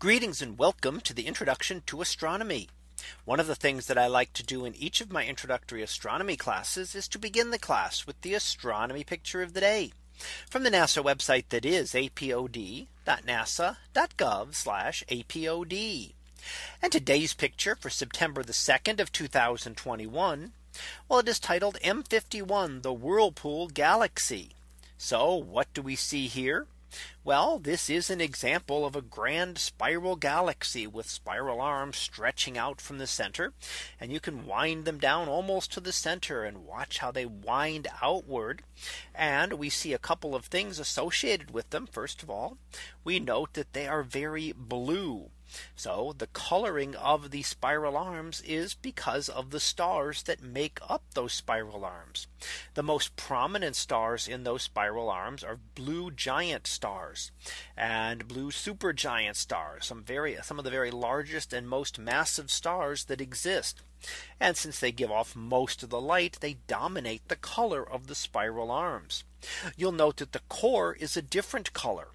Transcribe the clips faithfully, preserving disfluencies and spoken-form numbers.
Greetings and welcome to the introduction to astronomy. One of the things that I like to do in each of my introductory astronomy classes is to begin the class with the astronomy picture of the day from the NASA website, that is apod dot nasa dot gov slash apod. And today's picture for September the second of two thousand twenty-one. Well, it is titled M fifty-one, the Whirlpool Galaxy. So what do we see here? Well, this is an example of a grand spiral galaxy with spiral arms stretching out from the center, and you can wind them down almost to the center and watch how they wind outward. And we see a couple of things associated with them. First of all, we note that they are very blue. So the coloring of the spiral arms is because of the stars that make up those spiral arms. The most prominent stars in those spiral arms are blue giant stars and blue supergiant stars, some very some of the very largest and most massive stars that exist. And since they give off most of the light, they dominate the color of the spiral arms. You'll note that the core is a different color.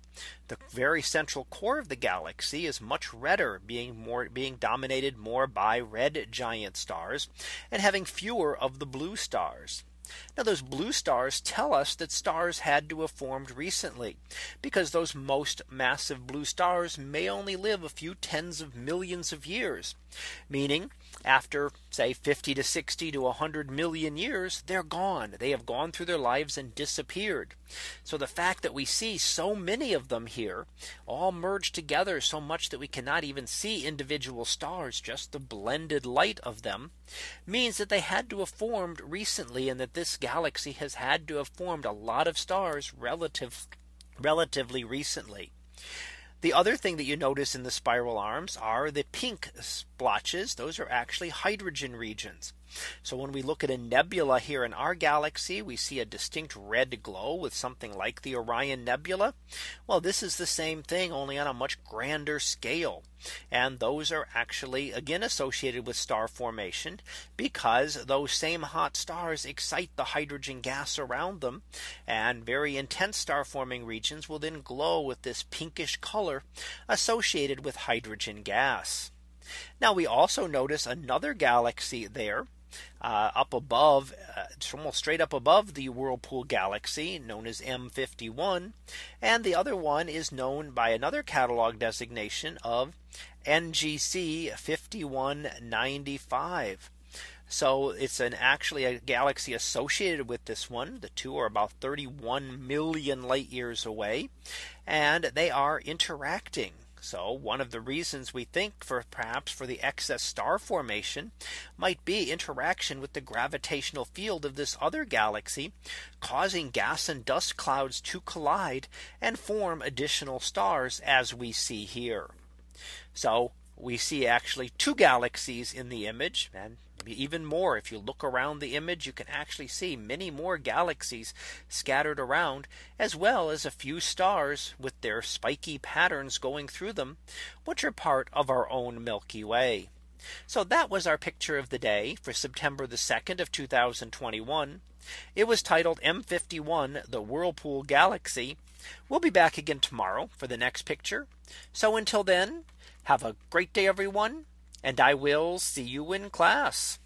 The very central core of the galaxy is much redder, being more being dominated more by red giant stars and having fewer of the blue stars. Now, those blue stars tell us that stars had to have formed recently, because those most massive blue stars may only live a few tens of millions of years, meaning after, say, fifty to sixty to one hundred million years, they're gone. They have gone through their lives and disappeared. So the fact that we see so many of them here all merged together so much that we cannot even see individual stars, just the blended light of them, means that they had to have formed recently, and that this galaxy has had to have formed a lot of stars relative relatively recently. The other thing that you notice in the spiral arms are the pink splotches. Those are actually hydrogen regions. So when we look at a nebula here in our galaxy, we see a distinct red glow with something like the Orion Nebula. Well, this is the same thing, only on a much grander scale. And those are actually again associated with star formation, because those same hot stars excite the hydrogen gas around them, and very intense star forming regions will then glow with this pinkish color associated with hydrogen gas. Now, we also notice another galaxy there uh, up above, uh, almost straight up above the Whirlpool Galaxy, known as M fifty-one. And the other one is known by another catalog designation of N G C fifty-one ninety-five. So it's an actually a galaxy associated with this one. The two are about thirty-one million light years away, and they are interacting. So one of the reasons we think for perhaps for the excess star formation might be interaction with the gravitational field of this other galaxy, causing gas and dust clouds to collide and form additional stars, as we see here. So we see actually two galaxies in the image, and even more. If you look around the image, you can actually see many more galaxies scattered around, as well as a few stars with their spiky patterns going through them, which are part of our own Milky Way. So that was our picture of the day for September the second of two thousand twenty-one. It was titled M fifty-one, the Whirlpool Galaxy. We'll be back again tomorrow for the next picture. So until then, have a great day, everyone, and I will see you in class.